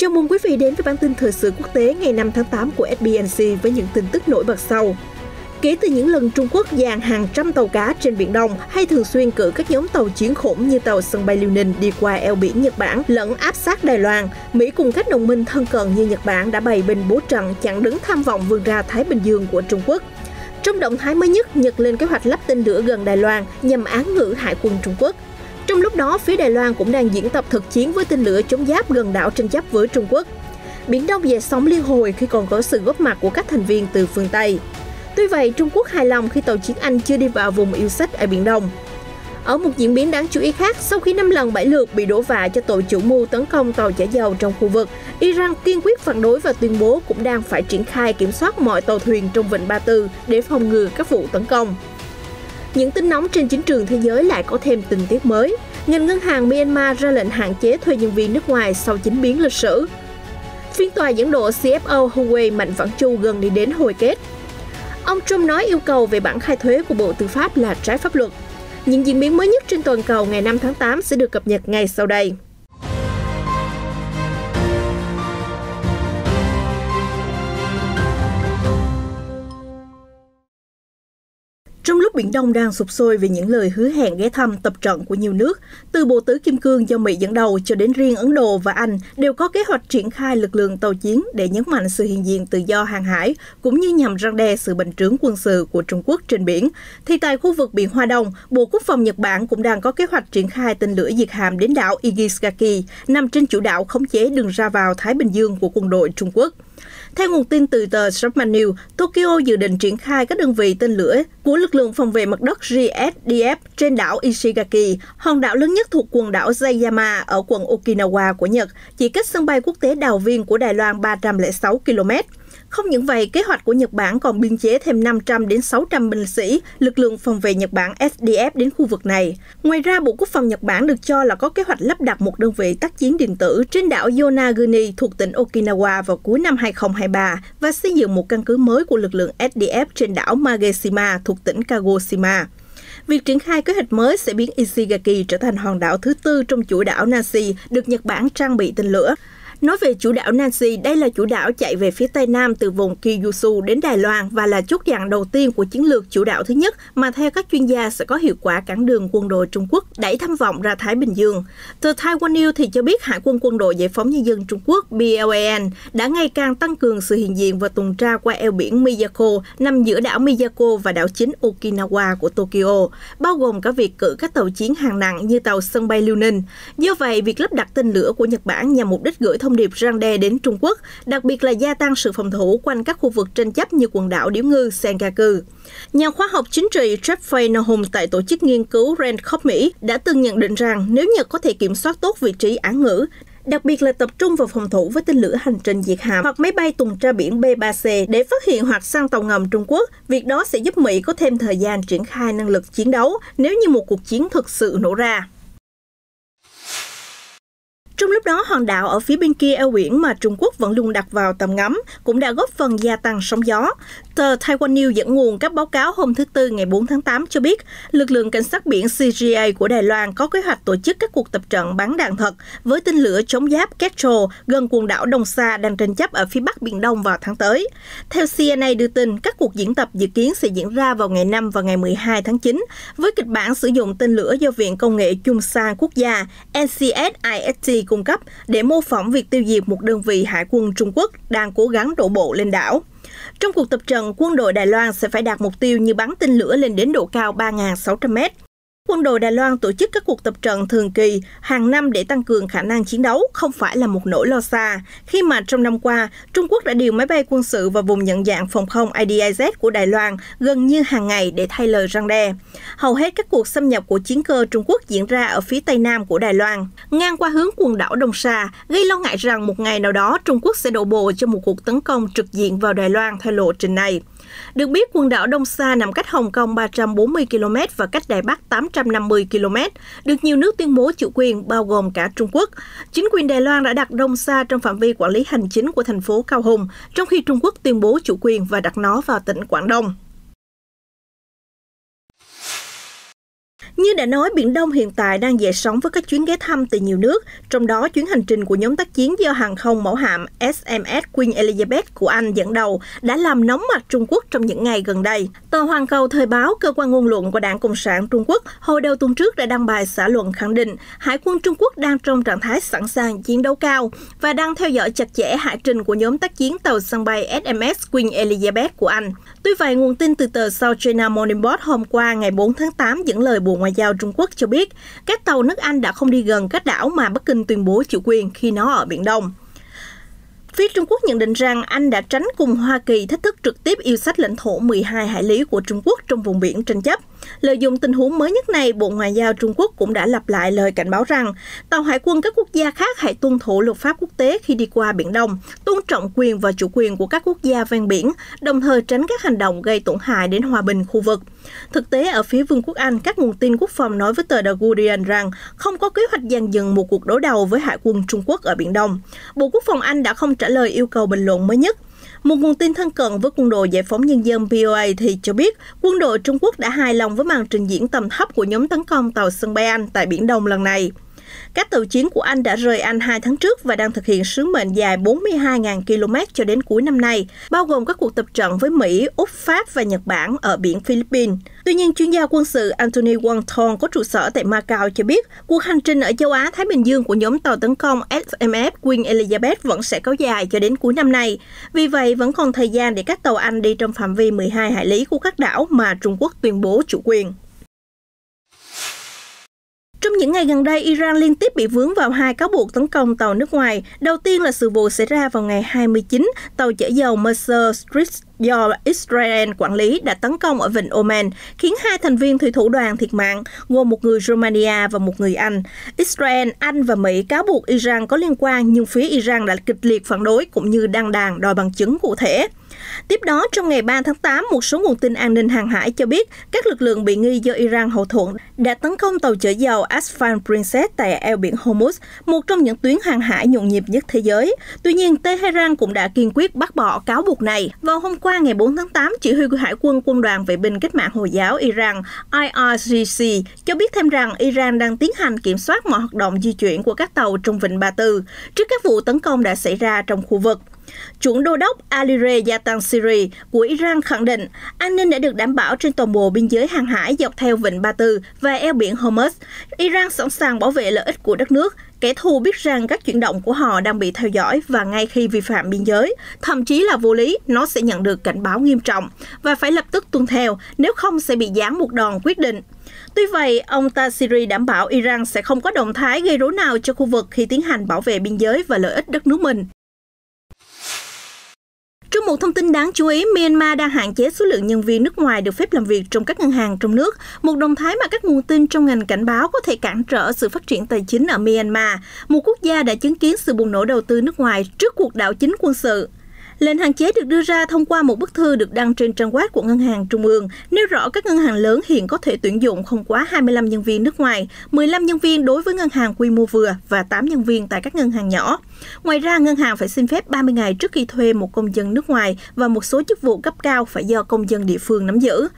Chào mừng quý vị đến với bản tin thời sự quốc tế ngày 5 tháng 8 của FBNC với những tin tức nổi bật sau. Kể từ những lần Trung Quốc dàn hàng trăm tàu cá trên Biển Đông hay thường xuyên cử các nhóm tàu chiến khủng như tàu sân bay Liêu Ninh đi qua eo biển Nhật Bản lẫn áp sát Đài Loan, Mỹ cùng các đồng minh thân cận như Nhật Bản đã bày binh bố trận chặn đứng tham vọng vươn ra Thái Bình Dương của Trung Quốc. Trong động thái mới nhất, Nhật lên kế hoạch lắp tên lửa gần Đài Loan nhằm án ngữ hải quân Trung Quốc. Trong lúc đó, phía Đài Loan cũng đang diễn tập thực chiến với tên lửa chống giáp gần đảo tranh chấp với Trung Quốc. Biển Đông dậy sóng liên hồi khi còn có sự góp mặt của các thành viên từ phương Tây. Tuy vậy, Trung Quốc hài lòng khi tàu chiến Anh chưa đi vào vùng yêu sách ở Biển Đông. Ở một diễn biến đáng chú ý khác, sau khi 5 lần 7 lượt bị đổ vạ cho tội chủ mưu tấn công tàu chở dầu trong khu vực, Iran kiên quyết phản đối và tuyên bố cũng đang phải triển khai kiểm soát mọi tàu thuyền trong Vịnh Ba Tư để phòng ngừa các vụ tấn công. Những tin nóng trên chính trường thế giới lại có thêm tình tiết mới. Ngành ngân hàng Myanmar ra lệnh hạn chế thuê nhân viên nước ngoài sau chính biến lịch sử. Phiên tòa dẫn độ CFO Huawei Mạnh Vãn Chu gần đi đến hồi kết. Ông Trump nói yêu cầu về bản khai thuế của Bộ Tư pháp là trái pháp luật. Những diễn biến mới nhất trên toàn cầu ngày 5 tháng 8 sẽ được cập nhật ngay sau đây. Trong lúc Biển Đông đang sục sôi về những lời hứa hẹn ghé thăm tập trận của nhiều nước, từ Bộ Tứ Kim Cương do Mỹ dẫn đầu cho đến riêng Ấn Độ và Anh đều có kế hoạch triển khai lực lượng tàu chiến để nhấn mạnh sự hiện diện tự do hàng hải, cũng như nhằm răn đe sự bành trướng quân sự của Trung Quốc trên biển. Thì tại khu vực Biển Hoa Đông, Bộ Quốc phòng Nhật Bản cũng đang có kế hoạch triển khai tên lửa diệt hạm đến đảo Ishigaki, nằm trên chủ đảo khống chế đường ra vào Thái Bình Dương của quân đội Trung Quốc. Theo nguồn tin từ tờ Japan News, Tokyo dự định triển khai các đơn vị tên lửa của lực lượng phòng vệ mặt đất GSDF trên đảo Ishigaki, hòn đảo lớn nhất thuộc quần đảo Yaeyama ở quận Okinawa của Nhật, chỉ cách sân bay quốc tế Đào Viên của Đài Loan 306 km. Không những vậy, kế hoạch của Nhật Bản còn biên chế thêm 500 đến 600 binh sĩ, lực lượng phòng vệ Nhật Bản SDF đến khu vực này. Ngoài ra, Bộ Quốc phòng Nhật Bản được cho là có kế hoạch lắp đặt một đơn vị tác chiến điện tử trên đảo Yonaguni thuộc tỉnh Okinawa vào cuối năm 2023 và xây dựng một căn cứ mới của lực lượng SDF trên đảo Mageshima thuộc tỉnh Kagoshima. Việc triển khai kế hoạch mới sẽ biến Ishigaki trở thành hòn đảo thứ tư trong chuỗi đảo Nashi được Nhật Bản trang bị tên lửa. Nói về chủ đảo Nashi, đây là chủ đảo chạy về phía Tây Nam từ vùng Kyushu đến Đài Loan và là chốt chặn đầu tiên của chiến lược chủ đảo thứ nhất mà theo các chuyên gia sẽ có hiệu quả cản đường quân đội Trung Quốc đẩy tham vọng ra Thái Bình Dương. Từ Taiwan News thì cho biết Hải quân Quân đội Giải phóng Nhân dân Trung Quốc BLAN đã ngày càng tăng cường sự hiện diện và tuần tra qua eo biển Miyako nằm giữa đảo Miyako và đảo chính Okinawa của Tokyo, bao gồm cả việc cử các tàu chiến hạng nặng như tàu sân bay Liêu Ninh. Do vậy, việc lắp đặt tên lửa của Nhật Bản nhằm mục đích gửi thông điệp răn đe đến Trung Quốc, đặc biệt là gia tăng sự phòng thủ quanh các khu vực tranh chấp như quần đảo Điếu Ngư, Senkaku. Nhà khoa học chính trị Jeff Fennohun tại tổ chức nghiên cứu Rand Corp Mỹ đã từng nhận định rằng nếu Nhật có thể kiểm soát tốt vị trí án ngữ, đặc biệt là tập trung vào phòng thủ với tên lửa hành trình diệt hạm hoặc máy bay tuần tra biển B-3C để phát hiện hoặc săn tàu ngầm Trung Quốc, việc đó sẽ giúp Mỹ có thêm thời gian triển khai năng lực chiến đấu nếu như một cuộc chiến thực sự nổ ra. Trong lúc đó, hòn đảo ở phía bên kia eo biển mà Trung Quốc vẫn luôn đặt vào tầm ngắm cũng đã góp phần gia tăng sóng gió. Tờ Taiwan News dẫn nguồn các báo cáo hôm thứ Tư ngày 4 tháng 8 cho biết, lực lượng cảnh sát biển CNA của Đài Loan có kế hoạch tổ chức các cuộc tập trận bắn đạn thật với tên lửa chống giáp Kestrel gần quần đảo Đông Sa đang tranh chấp ở phía bắc Biển Đông vào tháng tới. Theo CNA đưa tin, các cuộc diễn tập dự kiến sẽ diễn ra vào ngày 5 và ngày 12 tháng 9 với kịch bản sử dụng tên lửa do Viện Công nghệ Chung Sang Quốc gia NCSIST cung cấp để mô phỏng việc tiêu diệt một đơn vị hải quân Trung Quốc đang cố gắng đổ bộ lên đảo. Trong cuộc tập trận, quân đội Đài Loan sẽ phải đạt mục tiêu như bắn tên lửa lên đến độ cao 3.600 m. Quân đội Đài Loan tổ chức các cuộc tập trận thường kỳ hàng năm để tăng cường khả năng chiến đấu không phải là một nỗi lo xa, khi mà trong năm qua, Trung Quốc đã điều máy bay quân sự vào vùng nhận dạng phòng không IDIZ của Đài Loan gần như hàng ngày để thay lời răn đe. Hầu hết các cuộc xâm nhập của chiến cơ Trung Quốc diễn ra ở phía Tây Nam của Đài Loan, ngang qua hướng quần đảo Đông Sa, gây lo ngại rằng một ngày nào đó Trung Quốc sẽ đổ bộ cho một cuộc tấn công trực diện vào Đài Loan theo lộ trình này. Được biết, quần đảo Đông Sa nằm cách Hồng Kông 340 km và cách Đài Bắc 850 km, được nhiều nước tuyên bố chủ quyền, bao gồm cả Trung Quốc. Chính quyền Đài Loan đã đặt Đông Sa trong phạm vi quản lý hành chính của thành phố Cao Hùng, trong khi Trung Quốc tuyên bố chủ quyền và đặt nó vào tỉnh Quảng Đông. Như đã nói, Biển Đông hiện tại đang dậy sóng với các chuyến ghé thăm từ nhiều nước, trong đó chuyến hành trình của nhóm tác chiến do hàng không mẫu hạm SMS Queen Elizabeth của Anh dẫn đầu đã làm nóng mặt Trung Quốc trong những ngày gần đây. Tờ Hoàn Cầu Thời báo, cơ quan ngôn luận của Đảng Cộng sản Trung Quốc, hồi đầu tuần trước đã đăng bài xã luận khẳng định Hải quân Trung Quốc đang trong trạng thái sẵn sàng chiến đấu cao và đang theo dõi chặt chẽ hải trình của nhóm tác chiến tàu sân bay SMS Queen Elizabeth của Anh. Tuy vậy, nguồn tin từ tờ South China Morning Post hôm qua ngày 4 tháng 8 dẫn lời Bộ Ngoại giao Trung Quốc cho biết các tàu nước Anh đã không đi gần các đảo mà Bắc Kinh tuyên bố chủ quyền khi nó ở Biển Đông. Phía Trung Quốc nhận định rằng Anh đã tránh cùng Hoa Kỳ thách thức trực tiếp yêu sách lãnh thổ 12 hải lý của Trung Quốc trong vùng biển tranh chấp. Lợi dụng tình huống mới nhất này, Bộ Ngoại giao Trung Quốc cũng đã lặp lại lời cảnh báo rằng tàu hải quân các quốc gia khác hãy tuân thủ luật pháp quốc tế khi đi qua Biển Đông, tôn trọng quyền và chủ quyền của các quốc gia ven biển, đồng thời tránh các hành động gây tổn hại đến hòa bình khu vực. Thực tế, ở phía Vương quốc Anh, các nguồn tin quốc phòng nói với tờ The Guardian rằng không có kế hoạch dàn dựng một cuộc đối đầu với hải quân Trung Quốc ở Biển Đông. Bộ Quốc phòng Anh đã không trả lời yêu cầu bình luận mới nhất. Một nguồn tin thân cận với Quân đội Giải phóng Nhân dân VOA thì cho biết quân đội Trung Quốc đã hài lòng với màn trình diễn tầm thấp của nhóm tấn công tàu sân bay Anh tại Biển Đông lần này. Các tàu chiến của Anh đã rời Anh 2 tháng trước và đang thực hiện sứ mệnh dài 42.000 km cho đến cuối năm nay, bao gồm các cuộc tập trận với Mỹ, Úc, Pháp và Nhật Bản ở biển Philippines. Tuy nhiên, chuyên gia quân sự Anthony Wong Thong có trụ sở tại Macau cho biết cuộc hành trình ở châu Á-Thái Bình Dương của nhóm tàu tấn công SMS Queen Elizabeth vẫn sẽ kéo dài cho đến cuối năm nay. Vì vậy, vẫn còn thời gian để các tàu Anh đi trong phạm vi 12 hải lý của các đảo mà Trung Quốc tuyên bố chủ quyền. Trong những ngày gần đây, Iran liên tiếp bị vướng vào hai cáo buộc tấn công tàu nước ngoài. Đầu tiên là sự vụ xảy ra vào ngày 29, tàu chở dầu Mercer Street do Israel quản lý đã tấn công ở Vịnh Oman, khiến hai thành viên thủy thủ đoàn thiệt mạng, gồm một người Romania và một người Anh. Israel, Anh và Mỹ cáo buộc Iran có liên quan, nhưng phía Iran đã kịch liệt phản đối cũng như đăng đàn đòi bằng chứng cụ thể. Tiếp đó, trong ngày 3 tháng 8, một số nguồn tin an ninh hàng hải cho biết các lực lượng bị nghi do Iran hậu thuẫn đã tấn công tàu chở dầu Asfan Princess tại eo biển Hormuz, một trong những tuyến hàng hải nhộn nhịp nhất thế giới. Tuy nhiên, Tehran cũng đã kiên quyết bác bỏ cáo buộc này. Vào hôm qua ngày 4 tháng 8, chỉ huy Hải quân Quân đoàn Vệ binh Cách mạng Hồi giáo Iran IRGC cho biết thêm rằng Iran đang tiến hành kiểm soát mọi hoạt động di chuyển của các tàu trong Vịnh Ba Tư trước các vụ tấn công đã xảy ra trong khu vực. Chuẩn đô đốc Alireza Yatansiri của Iran khẳng định an ninh đã được đảm bảo trên toàn bộ biên giới hàng hải dọc theo Vịnh Ba Tư và eo biển Hormuz. Iran sẵn sàng bảo vệ lợi ích của đất nước. Kẻ thù biết rằng các chuyển động của họ đang bị theo dõi và ngay khi vi phạm biên giới, thậm chí là vô lý, nó sẽ nhận được cảnh báo nghiêm trọng và phải lập tức tuân theo, nếu không sẽ bị giáng một đòn quyết định. Tuy vậy, ông Tasiri đảm bảo Iran sẽ không có động thái gây rối nào cho khu vực khi tiến hành bảo vệ biên giới và lợi ích đất nước mình. Trong một thông tin đáng chú ý, Myanmar đang hạn chế số lượng nhân viên nước ngoài được phép làm việc trong các ngân hàng trong nước, một động thái mà các nguồn tin trong ngành cảnh báo có thể cản trở sự phát triển tài chính ở Myanmar, một quốc gia đã chứng kiến sự bùng nổ đầu tư nước ngoài trước cuộc đảo chính quân sự. Lệnh hạn chế được đưa ra thông qua một bức thư được đăng trên trang web của Ngân hàng Trung ương, nêu rõ các ngân hàng lớn hiện có thể tuyển dụng không quá 25 nhân viên nước ngoài, 15 nhân viên đối với ngân hàng quy mô vừa và 8 nhân viên tại các ngân hàng nhỏ. Ngoài ra, ngân hàng phải xin phép 30 ngày trước khi thuê một công dân nước ngoài và một số chức vụ cấp cao phải do công dân địa phương nắm giữ.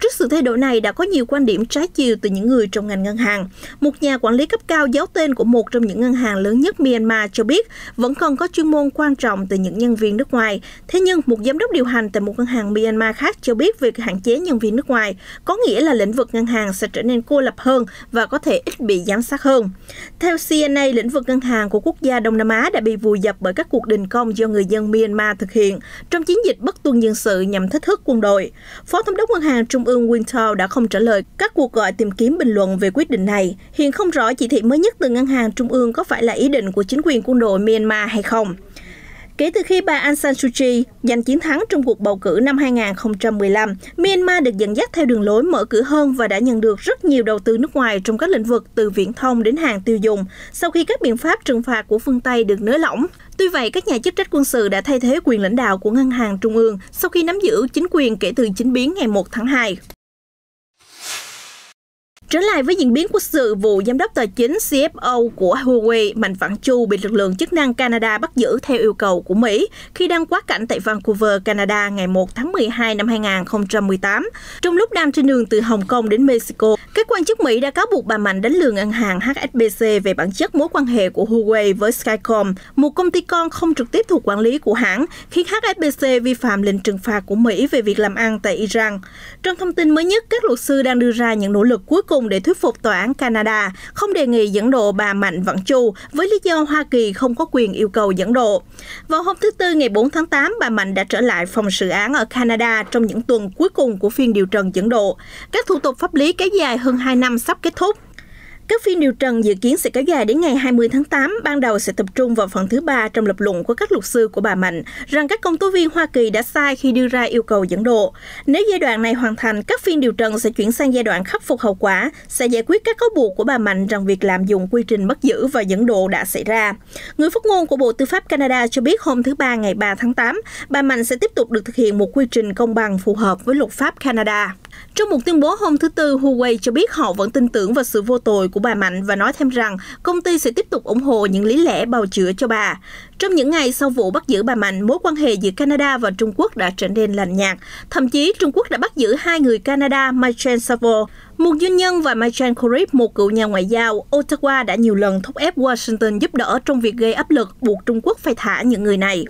Trước sự thay đổi này, đã có nhiều quan điểm trái chiều từ những người trong ngành ngân hàng. Một nhà quản lý cấp cao giấu tên của một trong những ngân hàng lớn nhất Myanmar cho biết vẫn còn có chuyên môn quan trọng từ những nhân viên nước ngoài. Thế nhưng, một giám đốc điều hành tại một ngân hàng Myanmar khác cho biết việc hạn chế nhân viên nước ngoài có nghĩa là lĩnh vực ngân hàng sẽ trở nên cô lập hơn và có thể ít bị giám sát hơn. Theo CNA, lĩnh vực ngân hàng của quốc gia Đông Nam Á đã bị vùi dập bởi các cuộc đình công do người dân Myanmar thực hiện trong chiến dịch bất tuân nhân sự nhằm thách thức quân đội. Phó Thống đốc Ngân hàng Trung ương Wintow đã không trả lời các cuộc gọi tìm kiếm bình luận về quyết định này. Hiện không rõ chỉ thị mới nhất từ Ngân hàng Trung ương có phải là ý định của chính quyền quân đội Myanmar hay không. Kể từ khi bà Aung San Suu Kyi giành chiến thắng trong cuộc bầu cử năm 2015, Myanmar được dẫn dắt theo đường lối mở cửa hơn và đã nhận được rất nhiều đầu tư nước ngoài trong các lĩnh vực từ viễn thông đến hàng tiêu dùng, sau khi các biện pháp trừng phạt của phương Tây được nới lỏng. Tuy vậy, các nhà chức trách quân sự đã thay thế quyền lãnh đạo của Ngân hàng Trung ương sau khi nắm giữ chính quyền kể từ chính biến ngày 1 tháng 2. Trở lại với diễn biến của sự vụ giám đốc tài chính CFO của Huawei Mạnh Vãn Chu bị lực lượng chức năng Canada bắt giữ theo yêu cầu của Mỹ khi đang quá cảnh tại Vancouver, Canada ngày 1 tháng 12 năm 2018. Trong lúc đang trên đường từ Hồng Kông đến Mexico, các quan chức Mỹ đã cáo buộc bà Mạnh đánh lừa ngân hàng HSBC về bản chất mối quan hệ của Huawei với Skycom, một công ty con không trực tiếp thuộc quản lý của hãng, khiến HSBC vi phạm lệnh trừng phạt của Mỹ về việc làm ăn tại Iran. Trong thông tin mới nhất, các luật sư đang đưa ra những nỗ lực cuối cùng để thuyết phục tòa án Canada không đề nghị dẫn độ bà Mạnh Vãn Chu với lý do Hoa Kỳ không có quyền yêu cầu dẫn độ. Vào hôm thứ Tư ngày 4 tháng 8, bà Mạnh đã trở lại phòng xử án ở Canada trong những tuần cuối cùng của phiên điều trần dẫn độ. Các thủ tục pháp lý kéo dài hơn 2 năm sắp kết thúc. Các phiên điều trần dự kiến sẽ kéo dài đến ngày 20 tháng 8, ban đầu sẽ tập trung vào phần thứ ba trong lập luận của các luật sư của bà Mạnh, rằng các công tố viên Hoa Kỳ đã sai khi đưa ra yêu cầu dẫn độ. Nếu giai đoạn này hoàn thành, các phiên điều trần sẽ chuyển sang giai đoạn khắc phục hậu quả, sẽ giải quyết các cáo buộc của bà Mạnh rằng việc lạm dụng quy trình bắt giữ và dẫn độ đã xảy ra. Người phát ngôn của Bộ Tư pháp Canada cho biết hôm thứ Ba ngày 3 tháng 8, bà Mạnh sẽ tiếp tục được thực hiện một quy trình công bằng phù hợp với luật pháp Canada. Trong một tuyên bố hôm thứ Tư, Huawei cho biết họ vẫn tin tưởng vào sự vô tội của bà Mạnh và nói thêm rằng công ty sẽ tiếp tục ủng hộ những lý lẽ bào chữa cho bà. Trong những ngày sau vụ bắt giữ bà Mạnh, mối quan hệ giữa Canada và Trung Quốc đã trở nên lạnh nhạt. Thậm chí, Trung Quốc đã bắt giữ hai người Canada, Michael Savo, một doanh nhân, và Michael Corrib, một cựu nhà ngoại giao. Ottawa đã nhiều lần thúc ép Washington giúp đỡ trong việc gây áp lực buộc Trung Quốc phải thả những người này.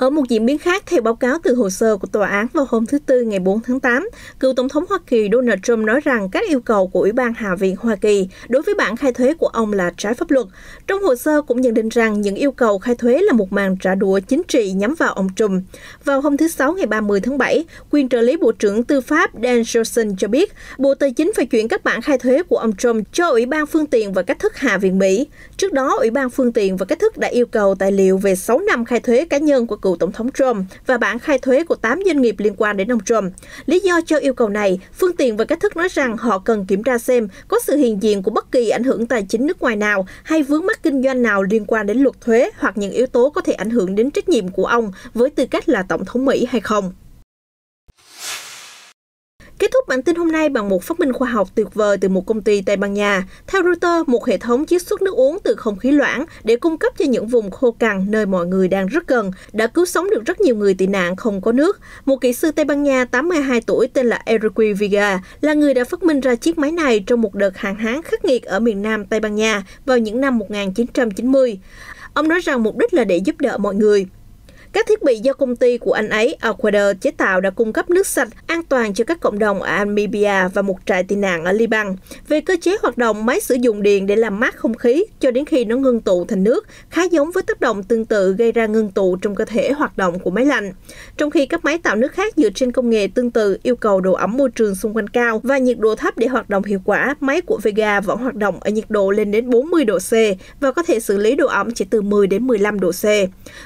Ở một diễn biến khác, theo báo cáo từ hồ sơ của tòa án vào hôm thứ Tư ngày 4 tháng 8, cựu Tổng thống Hoa Kỳ Donald Trump nói rằng các yêu cầu của Ủy ban Hạ viện Hoa Kỳ đối với bản khai thuế của ông là trái pháp luật. Trong hồ sơ cũng nhận định rằng những yêu cầu khai thuế là một màn trả đũa chính trị nhắm vào ông Trump. Vào hôm thứ Sáu ngày 30 tháng 7, quyền trợ lý Bộ trưởng Tư pháp Dan Johnson cho biết Bộ Tài chính phải chuyển các bản khai thuế của ông Trump cho Ủy ban Phương tiện và Cách thức Hạ viện Mỹ. Trước đó, Ủy ban Phương tiện và Cách thức đã yêu cầu tài liệu về 6 năm khai thuế cá nhân của cựu Tổng thống Trump và bản khai thuế của 8 doanh nghiệp liên quan đến ông Trump. Lý do cho yêu cầu này, Phương tiện và Cách thức nói rằng họ cần kiểm tra xem có sự hiện diện của bất kỳ ảnh hưởng tài chính nước ngoài nào hay vướng mắc kinh doanh nào liên quan đến luật thuế hoặc những yếu tố có thể ảnh hưởng đến trách nhiệm của ông với tư cách là Tổng thống Mỹ hay không. Kết thúc bản tin hôm nay bằng một phát minh khoa học tuyệt vời từ một công ty Tây Ban Nha. Theo Reuters, một hệ thống chiết xuất nước uống từ không khí loãng để cung cấp cho những vùng khô cằn nơi mọi người đang rất cần, đã cứu sống được rất nhiều người tị nạn không có nước. Một kỹ sư Tây Ban Nha 82 tuổi tên là Enrique Vega là người đã phát minh ra chiếc máy này trong một đợt hạn hán khắc nghiệt ở miền nam Tây Ban Nha vào những năm 1990. Ông nói rằng mục đích là để giúp đỡ mọi người. Các thiết bị do công ty của anh ấy, Aquader, chế tạo đã cung cấp nước sạch an toàn cho các cộng đồng ở Namibia và một trại tị nạn ở Liban. Về cơ chế hoạt động, máy sử dụng điện để làm mát không khí cho đến khi nó ngưng tụ thành nước, khá giống với tác động tương tự gây ra ngưng tụ trong cơ thể hoạt động của máy lạnh. Trong khi các máy tạo nước khác dựa trên công nghệ tương tự yêu cầu độ ẩm môi trường xung quanh cao và nhiệt độ thấp để hoạt động hiệu quả, máy của Vega vẫn hoạt động ở nhiệt độ lên đến 40 độ C và có thể xử lý độ ẩm chỉ từ 10 đến 15 độ C.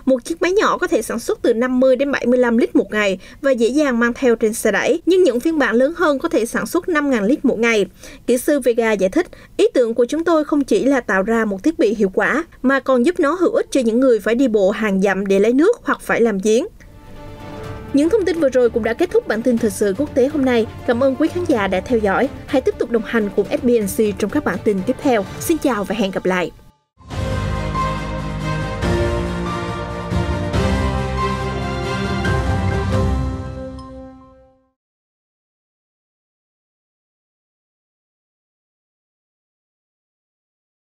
Một chiếc máy nhỏ có thể sản xuất từ 50 đến 75 lít một ngày và dễ dàng mang theo trên xe đẩy, nhưng những phiên bản lớn hơn có thể sản xuất 5.000 lít một ngày. Kỹ sư Vega giải thích, ý tưởng của chúng tôi không chỉ là tạo ra một thiết bị hiệu quả, mà còn giúp nó hữu ích cho những người phải đi bộ hàng dặm để lấy nước hoặc phải làm giếng. Những thông tin vừa rồi cũng đã kết thúc bản tin thời sự quốc tế hôm nay. Cảm ơn quý khán giả đã theo dõi. Hãy tiếp tục đồng hành cùng FBNC trong các bản tin tiếp theo. Xin chào và hẹn gặp lại!